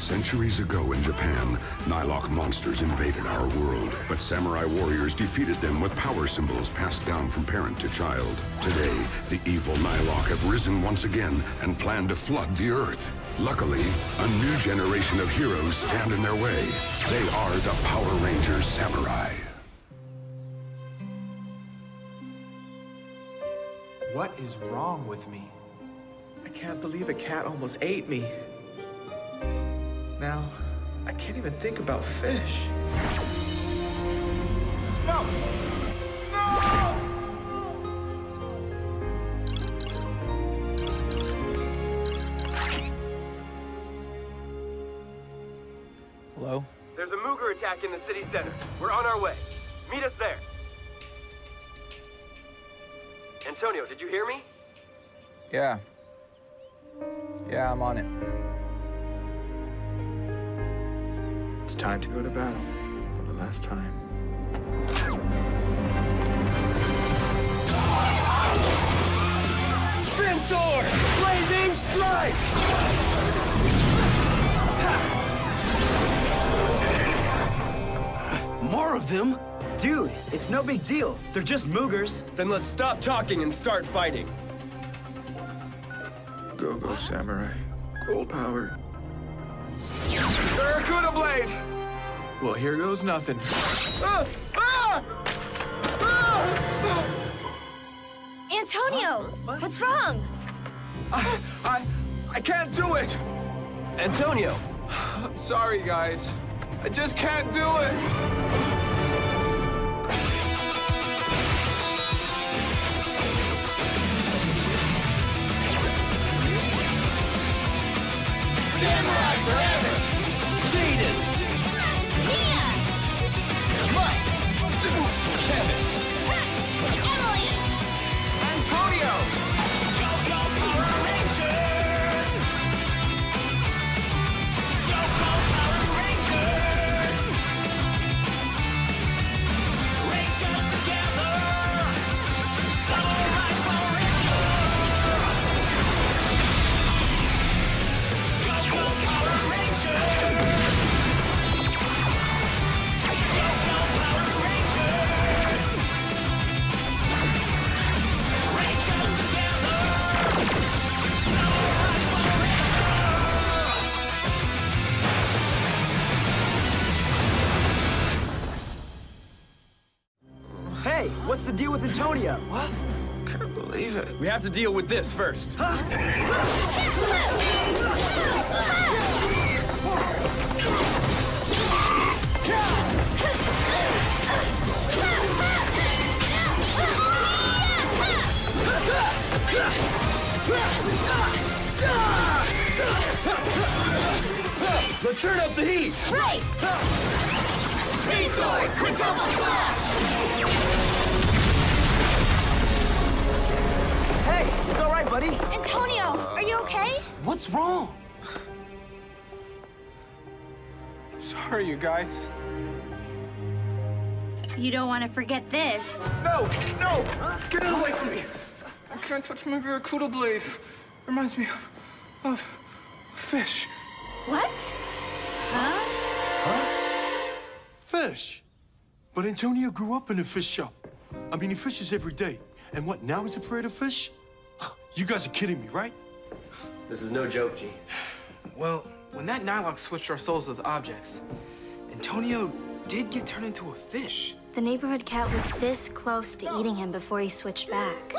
Centuries ago in Japan, Nighlok monsters invaded our world, but samurai warriors defeated them with power symbols passed down from parent to child. Today, the evil Nighlok have risen once again and plan to flood the earth. Luckily, a new generation of heroes stand in their way. They are the Power Rangers Samurai. What is wrong with me? I can't believe a cat almost ate me. Now, I can't even think about fish. No! No! Hello? There's a Mooger attack in the city center. We're on our way. Meet us there. Antonio, did you hear me? Yeah. Yeah, I'm on it. It's time to go to battle for the last time. Spin Sword! Blazing Strike! More of them? Dude, it's no big deal. They're just Moogers. Then let's stop talking and start fighting. Go, Samurai. Gold power. Barracuda Blade! Well, here goes nothing. Antonio! What? What's wrong? I can't do it! Antonio! I'm sorry, guys. I just can't do it! Samurai forever! Jaden! Tia! Mike! Kevin! Emily! Antonio! Go, go, Power Rangers! Go, go, Power Rangers! Rangers together! Samurai Power Rangers! Hey, what's the deal with Antonio? What? I can't believe it. We have to deal with this first. Let's turn up the heat! Right! Speed Sword! Quick Double Slash! Hey! It's alright, buddy! Antonio! Are you okay? What's wrong? Sorry, you guys. You don't want to forget this. No! No! Get it away from me! I can't touch my Barracuda Blade. Reminds me of fish. What? Huh? Huh? Fish. But Antonio grew up in a fish shop. I mean, he fishes every day. And what, now he's afraid of fish? You guys are kidding me, right? This is no joke, G. Well, when that Nighlok switched our souls with objects, Antonio did get turned into a fish. The neighborhood cat was this close to eating him before he switched back.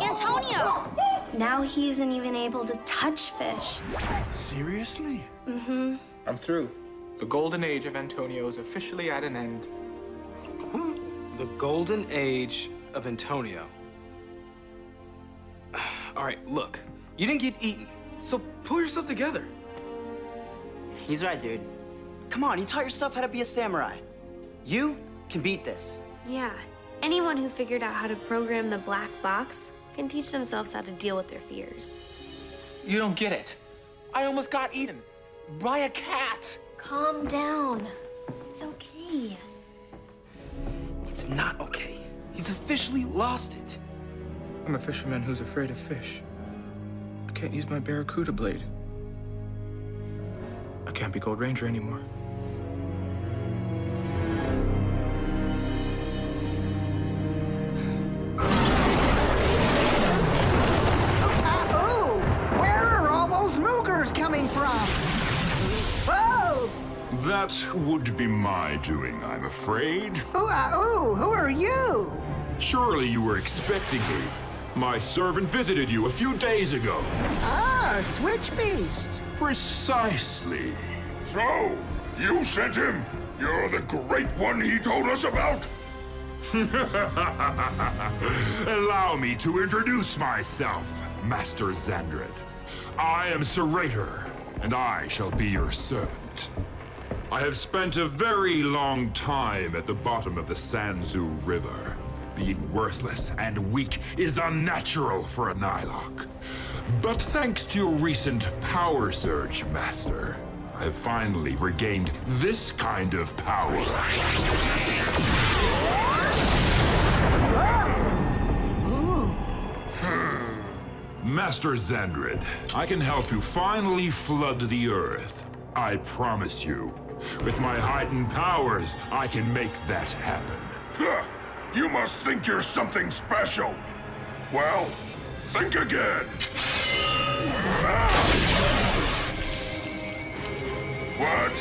Antonio! Now he isn't even able to touch fish. Seriously? Mm-hmm. I'm through. The golden age of Antonio is officially at an end. Huh? The golden age of Antonio. All right, look. You didn't get eaten, so pull yourself together. He's right, dude. Come on, you taught yourself how to be a samurai. You can beat this. Yeah. Anyone who figured out how to program the black box can teach themselves how to deal with their fears. You don't get it. I almost got eaten by a cat. Calm down. It's okay. It's not okay. He's officially lost it. I'm a fisherman who's afraid of fish. I can't use my Barracuda Blade. I can't be Gold Ranger anymore. Ooh, where are all those Moogers coming from? Whoa! That would be my doing, I'm afraid. Ooh, who are you? Surely you were expecting me. My servant visited you a few days ago. Ah, Switch Beast. Precisely. So, you sent him? You're the great one he told us about? Allow me to introduce myself, Master Xandred. I am Serrator, and I shall be your servant. I have spent a very long time at the bottom of the Sanzu River. Being worthless and weak is unnatural for a Nighlok. But thanks to your recent power surge, Master, I've finally regained this kind of power. Master Xandred, I can help you finally flood the Earth. I promise you. With my heightened powers, I can make that happen. Huh. You must think you're something special. Well, think again. What?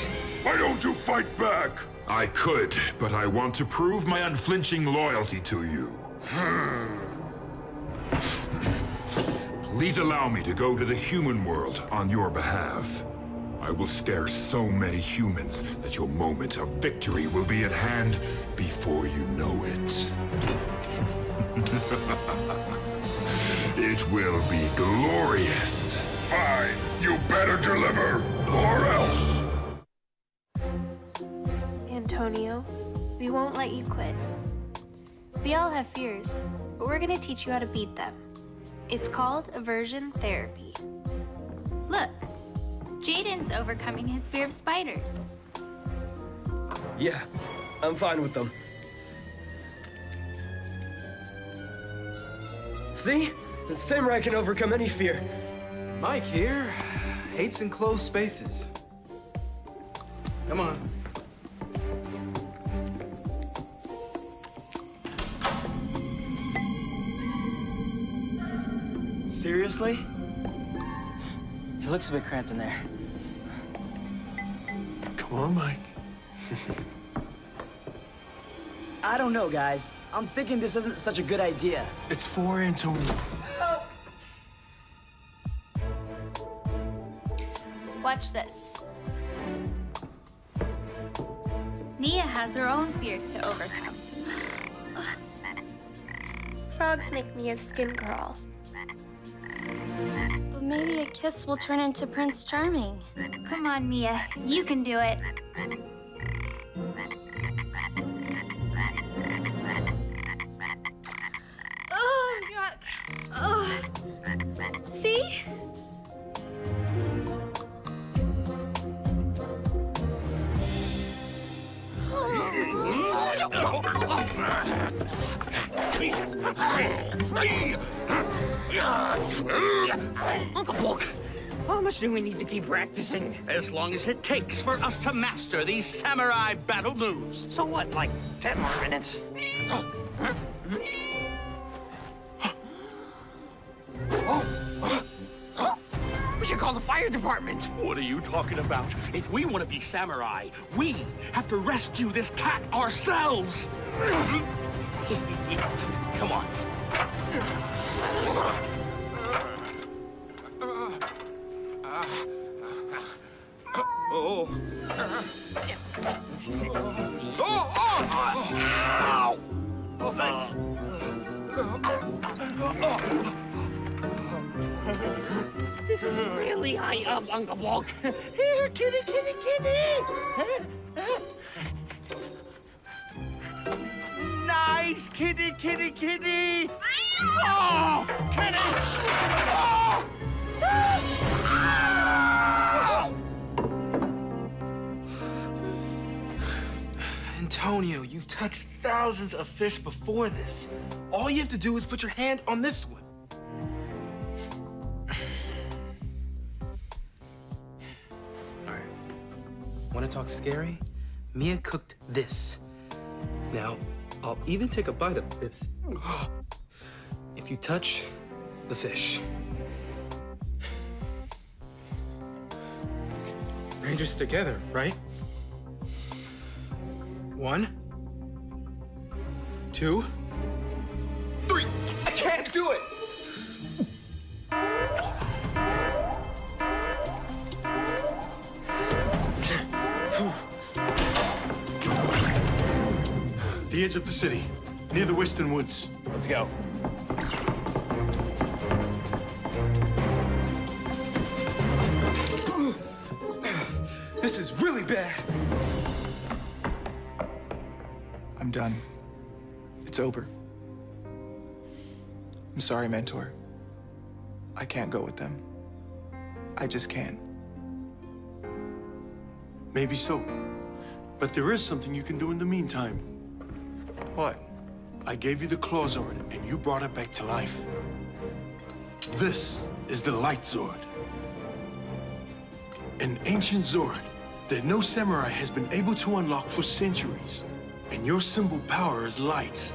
Why don't you fight back? I could, but I want to prove my unflinching loyalty to you. Please allow me to go to the human world on your behalf. I will scare so many humans that your moment of victory will be at hand before you know it. It will be glorious. Fine, you better deliver, or else. Antonio, we won't let you quit. We all have fears, but we're gonna teach you how to beat them. It's called aversion therapy. Look. Jaden's overcoming his fear of spiders. Yeah, I'm fine with them. See? The samurai can overcome any fear. Mike here hates enclosed spaces. Come on. Seriously? It looks a bit cramped in there. Come on, Mike. I don't know, guys. I'm thinking this isn't such a good idea. It's for Antonio. Help! Watch this. Nia has her own fears to overcome. Frogs make Mia's skin crawl. Maybe a kiss will turn into Prince Charming. Come on, Mia. You can do it. Oh, yuck. Oh. See? Uncle Book, how much do we need to keep practicing? As long as it takes for us to master these samurai battle moves. So what, like 10 more minutes? We should call the fire department. What are you talking about? If we want to be samurai, we have to rescue this cat ourselves. Come on. Oh, thanks. This is really high up, Uncle Walk. Here, kitty, kitty, kitty. Nice kitty, kitty, kitty. Oh, kitty. Oh. Antonio, you've touched thousands of fish before this. All you have to do is put your hand on this one. All right. Want to talk scary? Mia cooked this. Now, I'll even take a bite of this if you touch the fish. Rangers together, right? 1, 2, 3. I can't do it! The edge of the city, near the Western Woods. Let's go. This is really bad. I'm done. It's over. I'm sorry, Mentor. I can't go with them. I just can't. Maybe so. But there is something you can do in the meantime. What? I gave you the Claw Zord, and you brought it back to life. This is the Light Zord. An ancient Zord that no samurai has been able to unlock for centuries. And your symbol power is light.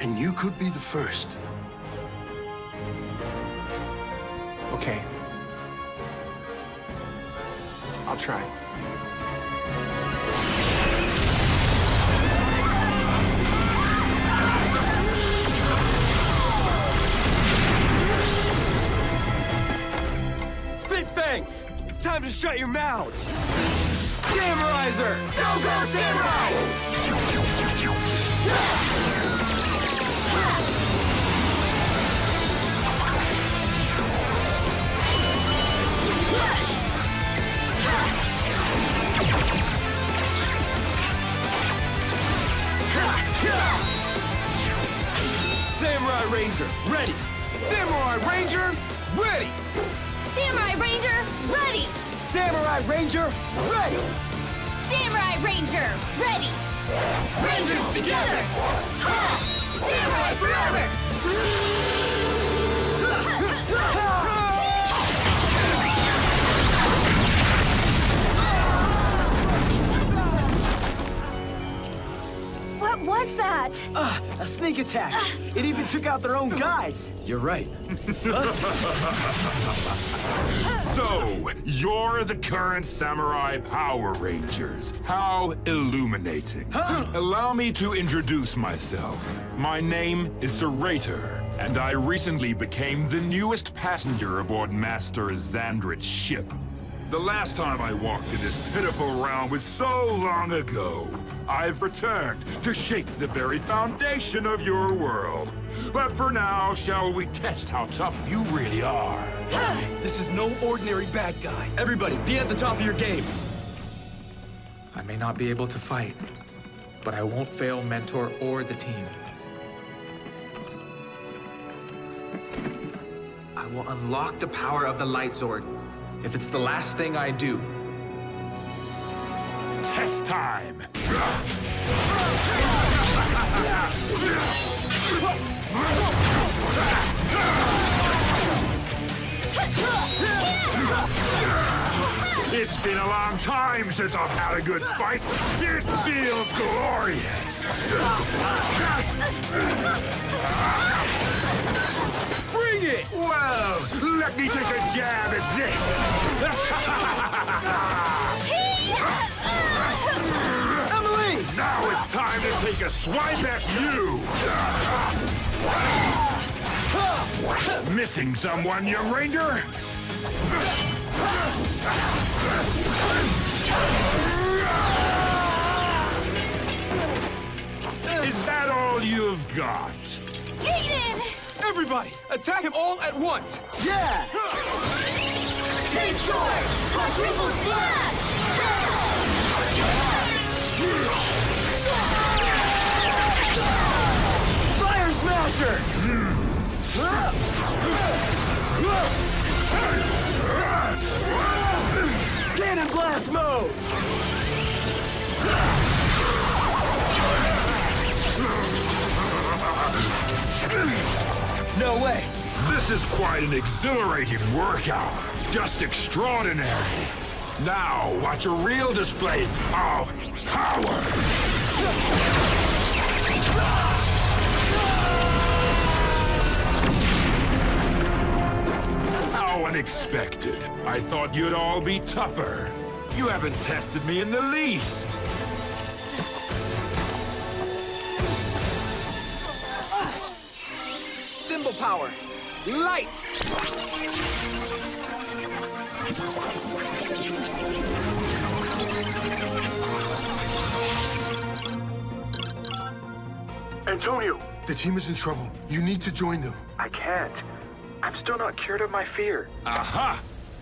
And you could be the first. Okay. I'll try. Spit fangs! It's time to shut your mouths! Samurizer! Go, go, Samurai! Samurai Ranger, ready! Samurai Ranger, ready! Samurai Ranger, ready! Samurai Ranger, ready! Samurai Ranger, ready! Rangers together! Ha! Samurai forever! What was that? A sneak attack. It even took out their own guys. You're right. So, you're the current Samurai Power Rangers. How illuminating. Allow me to introduce myself. My name is Serrator, and I recently became the newest passenger aboard Master Xandred's ship. The last time I walked in this pitiful realm was so long ago. I've returned to shake the very foundation of your world. But for now, shall we test how tough you really are? This is no ordinary bad guy. Everybody, be at the top of your game. I may not be able to fight, but I won't fail Mentor or the team. I will unlock the power of the Light Zord if it's the last thing I do. Test time! It's been a long time since I've had a good fight. It feels glorious! Bring it! Well, let me take a jab at this! Emily! Now it's time to take a swipe at you! Missing someone, you Ranger? Is that all you've got? Jaden! Everybody, attack him all at once! Yeah! Spin Sword! Quadruple Slash! Fire Smasher! Cannon Blast Mode! No way! This is quite an exhilarating workout. Just extraordinary. Now, watch a real display of power! How unexpected. I thought you'd all be tougher. You haven't tested me in the least. Symbol power. Light. Antonio. The team is in trouble. You need to join them. I can't. I'm still not cured of my fear. Aha!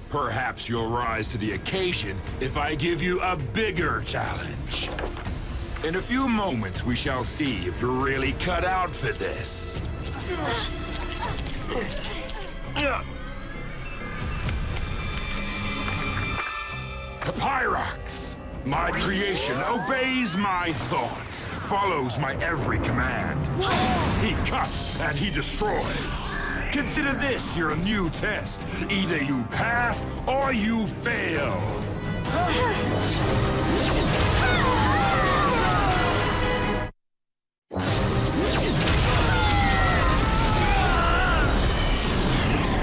Perhaps you'll rise to the occasion if I give you a bigger challenge. In a few moments, we shall see if you're really cut out for this. Papyrox! My creation obeys my thoughts, follows my every command. He cuts and he destroys. Consider this your new test. Either you pass or you fail.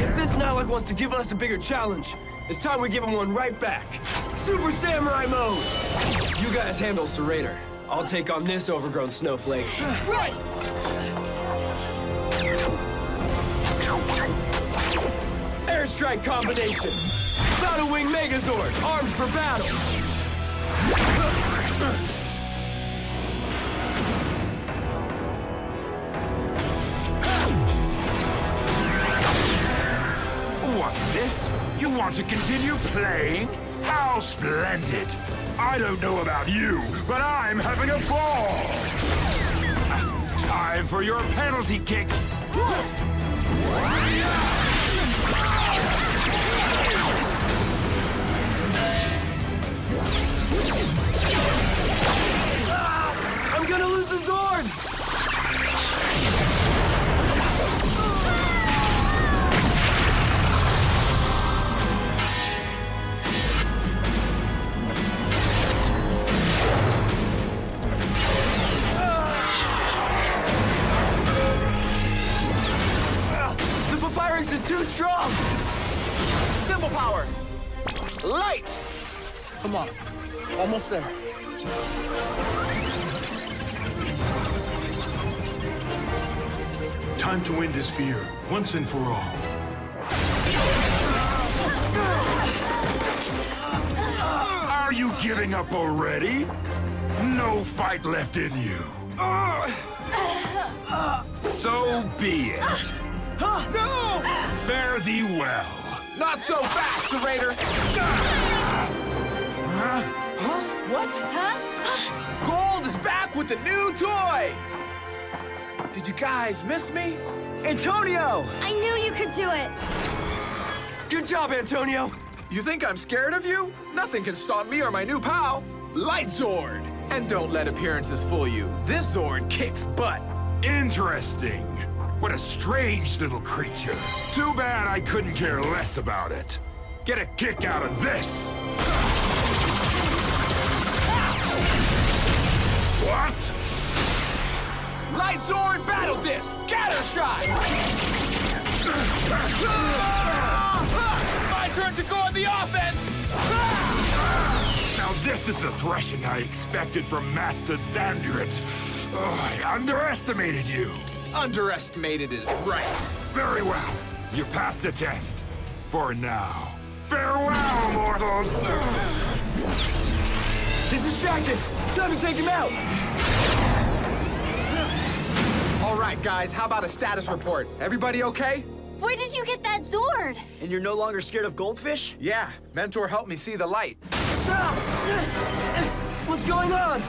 If this Nighlok wants to give us a bigger challenge, it's time we give him one right back. Super Samurai mode! You guys handle Serrator. I'll take on this overgrown snowflake. Right! Strike combination. Battlewing Megazord, armed for battle. What's this? You want to continue playing? How splendid! I don't know about you, but I'm having a ball. Time for your penalty kick. I'm gonna lose the Zords! The Papyrox is too strong! Symbol power! Light! Come on. Almost there. Time to end his fear, once and for all. Are you giving up already? No fight left in you. So be it. No! Fare thee well. Not so fast, Serrator! Huh? Huh? What? Huh? Gold is back with a new toy! Did you guys miss me? Antonio! I knew you could do it! Good job, Antonio! You think I'm scared of you? Nothing can stop me or my new pal, Light Zord! And don't let appearances fool you. This Zord kicks butt! Interesting! What a strange little creature. Too bad I couldn't care less about it. Get a kick out of this! What? Light Zord Battle Disc! Gattershot! My turn to go on the offense! Now this is the thrashing I expected from Master Xandred. Oh, I underestimated you. Underestimated is right. Very well. You passed the test. For now. Farewell, mortals! He's distracted! Time to take him out! All right, guys, how about a status report? Everybody okay? Where did you get that Zord? And you're no longer scared of goldfish? Yeah, Mentor helped me see the light. What's going on?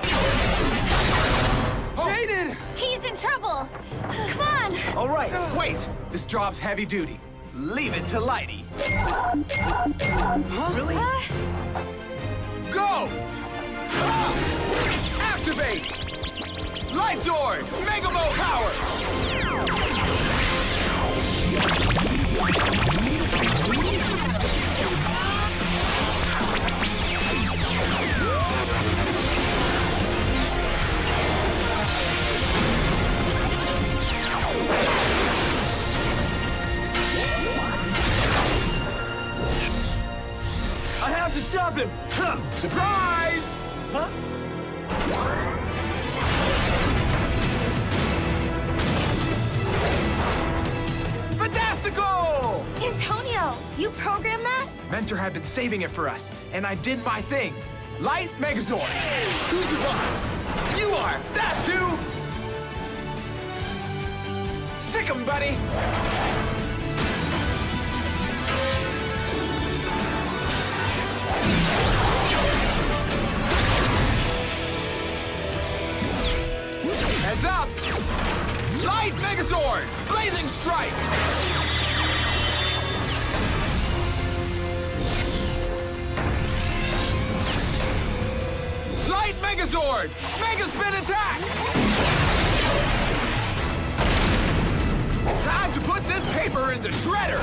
Oh. Jaded! He's in trouble! Come on! All right, wait! This job's heavy duty. Leave it to Lighty. Huh? Really? Go! Activate! Light Zord! Mega Mode Power! him! Huh. Surprise! Huh? Fantastical! Antonio, you programmed that? Mentor had been saving it for us, and I did my thing. Light Megazord! Who's the boss? You are! That's who! Sick 'em, buddy! Heads up! Light Megazord! Blazing Strike! Light Megazord! Mega Spin Attack! Time to put this paper in the shredder!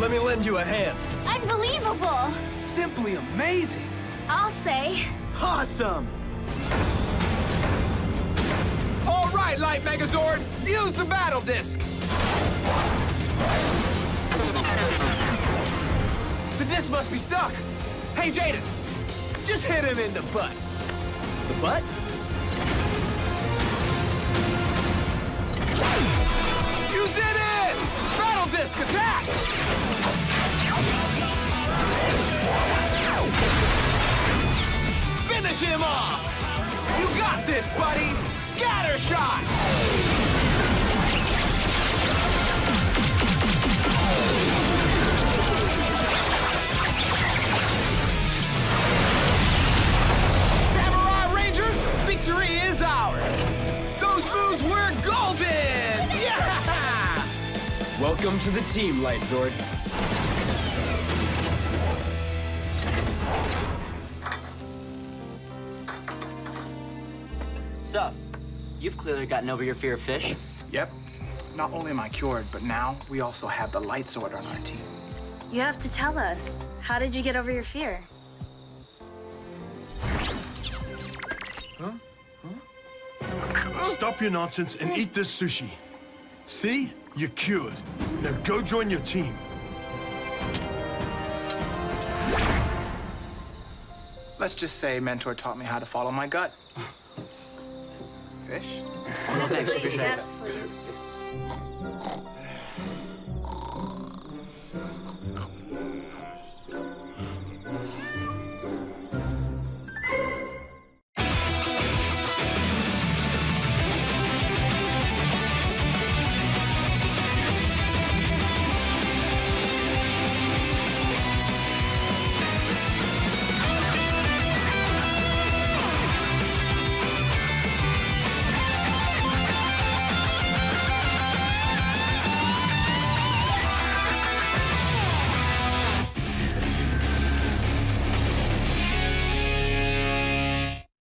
Let me lend you a hand. Unbelievable! Simply amazing! I'll say. Awesome! All right, Light Megazord, use the Battle Disc! The disc must be stuck! Hey, Jaden, just hit him in the butt. The butt? You did it! Battle Disc attack! Finish him off! You got this, buddy! Scattershot! Samurai Rangers, victory is ours! Those moves were golden! Yeah! Welcome to the team, Light Zord. Up. You've clearly gotten over your fear of fish. Yep. Not only am I cured, but now we also have the Light Zord on our team. You have to tell us. How did you get over your fear? Huh? Huh? Stop your nonsense and eat this sushi. See? You're cured. Now go join your team. Let's just say Mentor taught me how to follow my gut. Fish? Yes, please. Yes, please.